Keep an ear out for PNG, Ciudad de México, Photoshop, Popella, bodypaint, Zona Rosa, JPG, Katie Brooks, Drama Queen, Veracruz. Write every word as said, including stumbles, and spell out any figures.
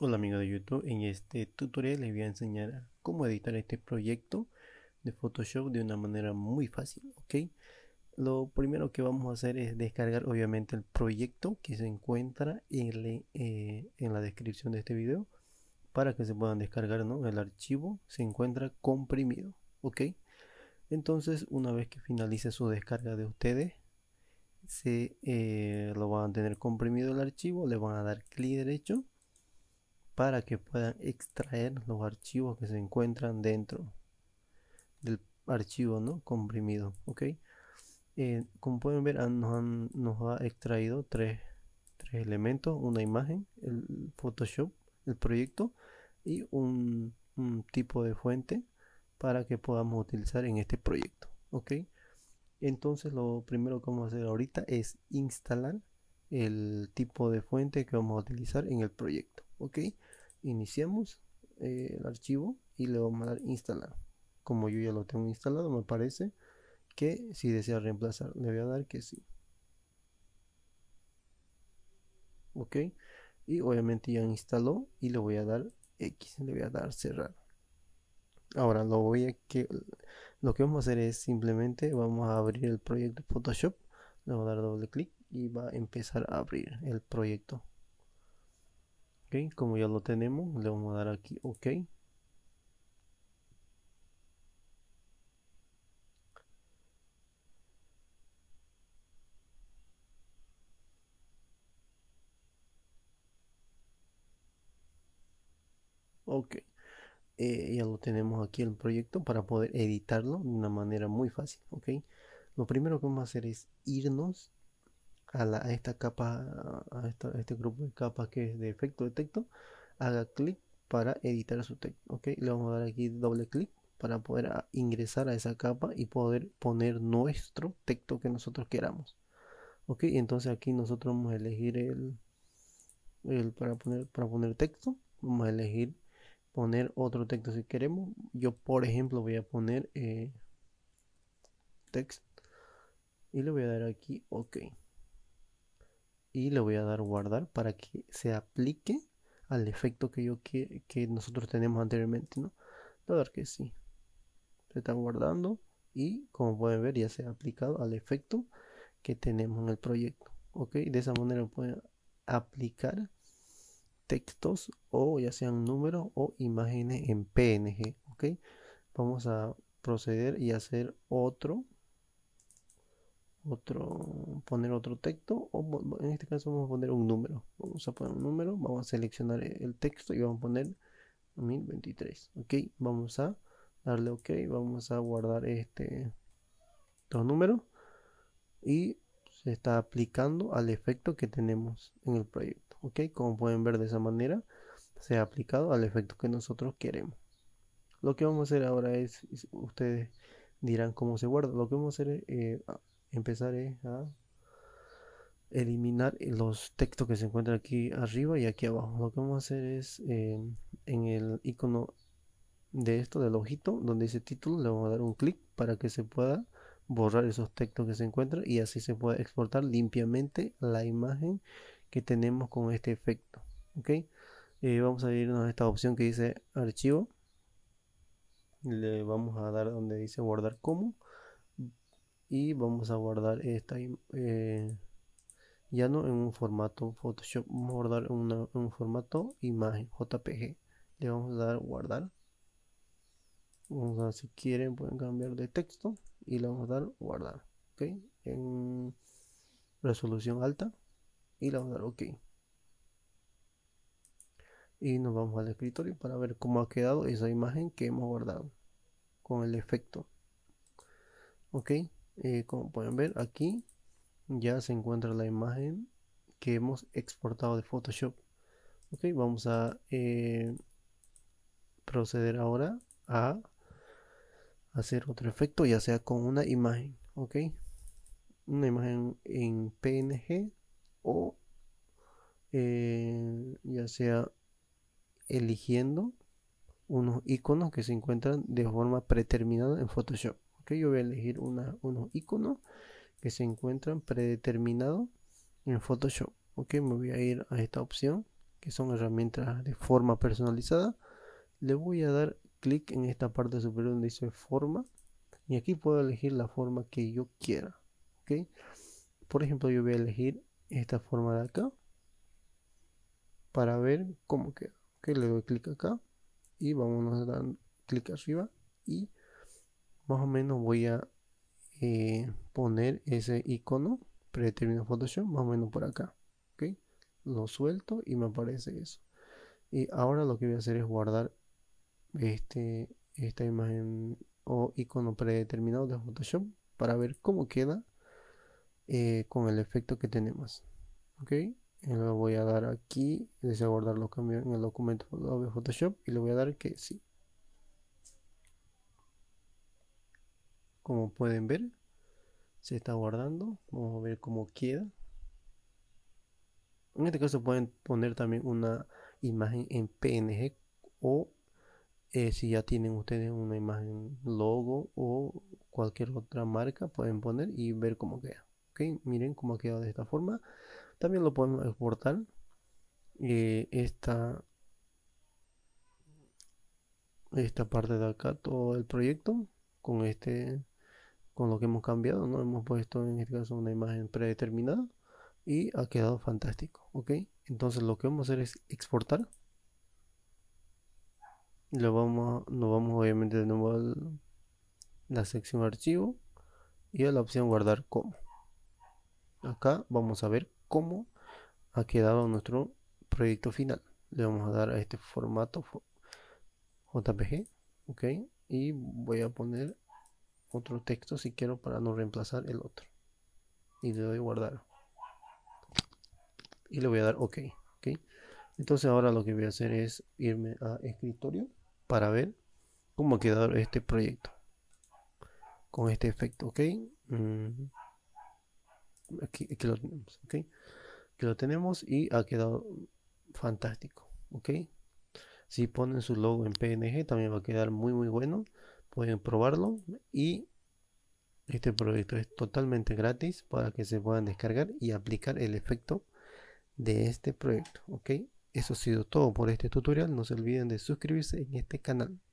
Hola amigos de YouTube, en este tutorial les voy a enseñar a cómo editar este proyecto de Photoshop de una manera muy fácil, ¿ok? Lo primero que vamos a hacer es descargar obviamente el proyecto que se encuentra en, le, eh, en la descripción de este video para que se puedan descargar, ¿no? El archivo se encuentra comprimido, ¿ok? Entonces una vez que finalice su descarga de ustedes, se eh, lo van a tener comprimido el archivo, le van a dar clic derecho para que puedan extraer los archivos que se encuentran dentro del archivo, ¿no? Comprimido, ok. Eh, como pueden ver, han, nos, han, nos ha extraído tres, tres elementos: una imagen, el Photoshop, el proyecto y un, un tipo de fuente para que podamos utilizar en este proyecto, ok. Entonces lo primero que vamos a hacer ahorita es instalar el tipo de fuente que vamos a utilizar en el proyecto, ok. Iniciamos eh, el archivo y le vamos a dar instalar. Como yo ya lo tengo instalado, me parece que si desea reemplazar, le voy a dar que sí, ok. Y obviamente ya instaló y le voy a dar X, le voy a dar cerrar. Ahora lo voy a que lo que vamos a hacer es simplemente vamos a abrir el proyecto Photoshop, le voy a dar doble clic y va a empezar a abrir el proyecto. Okay, como ya lo tenemos, le vamos a dar aquí OK. Ok, eh, ya lo tenemos aquí el proyecto para poder editarlo de una manera muy fácil, ok. Lo primero que vamos a hacer es irnos A, la, a esta capa, a, esta, a este grupo de capas que es de efecto de texto, haga clic para editar su texto, ok. Le vamos a dar aquí doble clic para poder a, ingresar a esa capa y poder poner nuestro texto que nosotros queramos, ok. Entonces aquí nosotros vamos a elegir el, el para, poner, para poner texto, vamos a elegir poner otro texto si queremos. Yo por ejemplo voy a poner eh, text y le voy a dar aquí OK. Y le voy a dar guardar para que se aplique al efecto que yo que, que nosotros tenemos anteriormente, ¿no? Le voy a dar que sí. Se está guardando y como pueden ver ya se ha aplicado al efecto que tenemos en el proyecto, ok. De esa manera pueden aplicar textos o ya sean números o imágenes en P N G, ok. Vamos a proceder y hacer otro otro poner otro texto, o en este caso vamos a poner un número, vamos a poner un número, vamos a seleccionar el texto y vamos a poner mil veintitrés, ok. Vamos a darle OK, vamos a guardar este dos números y se está aplicando al efecto que tenemos en el proyecto, ok. Como pueden ver, de esa manera se ha aplicado al efecto que nosotros queremos. Lo que vamos a hacer ahora es, ustedes dirán cómo se guarda, lo que vamos a hacer es eh, empezar a eliminar los textos que se encuentran aquí arriba y aquí abajo. Lo que vamos a hacer es eh, en el icono de esto del ojito donde dice título, le vamos a dar un clic para que se pueda borrar esos textos que se encuentran y así se puede exportar limpiamente la imagen que tenemos con este efecto, ok. Eh, vamos a irnos a esta opción que dice archivo, le vamos a dar donde dice guardar como y vamos a guardar esta eh, ya no en un formato Photoshop, vamos a guardar una, un formato imagen J P G, le vamos a dar guardar, vamos a, si quieren pueden cambiar de texto y le vamos a dar guardar, ok, en resolución alta y le vamos a dar OK y nos vamos al escritorio para ver cómo ha quedado esa imagen que hemos guardado con el efecto, ok. Eh, como pueden ver aquí ya se encuentra la imagen que hemos exportado de Photoshop, ok. Vamos a eh, proceder ahora a hacer otro efecto, ya sea con una imagen, ok, una imagen en P N G o eh, ya sea eligiendo unos iconos que se encuentran de forma predeterminada en Photoshop. Yo voy a elegir una, unos iconos que se encuentran predeterminados en Photoshop, ok. Me voy a ir a esta opción que son herramientas de forma personalizada, le voy a dar clic en esta parte superior donde dice forma, y aquí puedo elegir la forma que yo quiera, ¿okay? Por ejemplo, yo voy a elegir esta forma de acá para ver cómo queda, ¿okay? Le doy clic acá y vamos dando clic arriba y más o menos voy a eh, poner ese icono predeterminado Photoshop más o menos por acá, ¿okay? Lo suelto y me aparece eso. Y ahora lo que voy a hacer es guardar este, esta imagen o icono predeterminado de Photoshop para ver cómo queda eh, con el efecto que tenemos, ¿ok? Le voy a dar aquí, deseo guardar los cambios en el documento de Photoshop y le voy a dar que sí. Como pueden ver, se está guardando. Vamos a ver cómo queda. En este caso pueden poner también una imagen en P N G o eh, si ya tienen ustedes una imagen logo o cualquier otra marca, pueden poner y ver cómo queda, ¿okay? Miren cómo ha quedado de esta forma. También lo podemos exportar eh, esta, esta parte de acá, todo el proyecto con este con lo que hemos cambiado, ¿no? Hemos puesto en este caso una imagen predeterminada y ha quedado fantástico, ¿ok? Entonces lo que vamos a hacer es exportar. Lo vamos, nos vamos obviamente de nuevo a la sección archivo y a la opción guardar como. Acá vamos a ver cómo ha quedado nuestro proyecto final. Le vamos a dar a este formato J P G, ¿ok? Y voy a poner otro texto si quiero para no reemplazar el otro, y le doy guardar y le voy a dar ok, ok. Entonces ahora lo que voy a hacer es irme a escritorio para ver cómo ha quedado este proyecto con este efecto, ok. mm. aquí, aquí lo tenemos, ok, que lo tenemos y ha quedado fantástico, ok. Si ponen su logo en P N G también va a quedar muy muy bueno. Pueden probarlo y este proyecto es totalmente gratis para que se puedan descargar y aplicar el efecto de este proyecto, ok. Eso ha sido todo por este tutorial. No se olviden de suscribirse en este canal.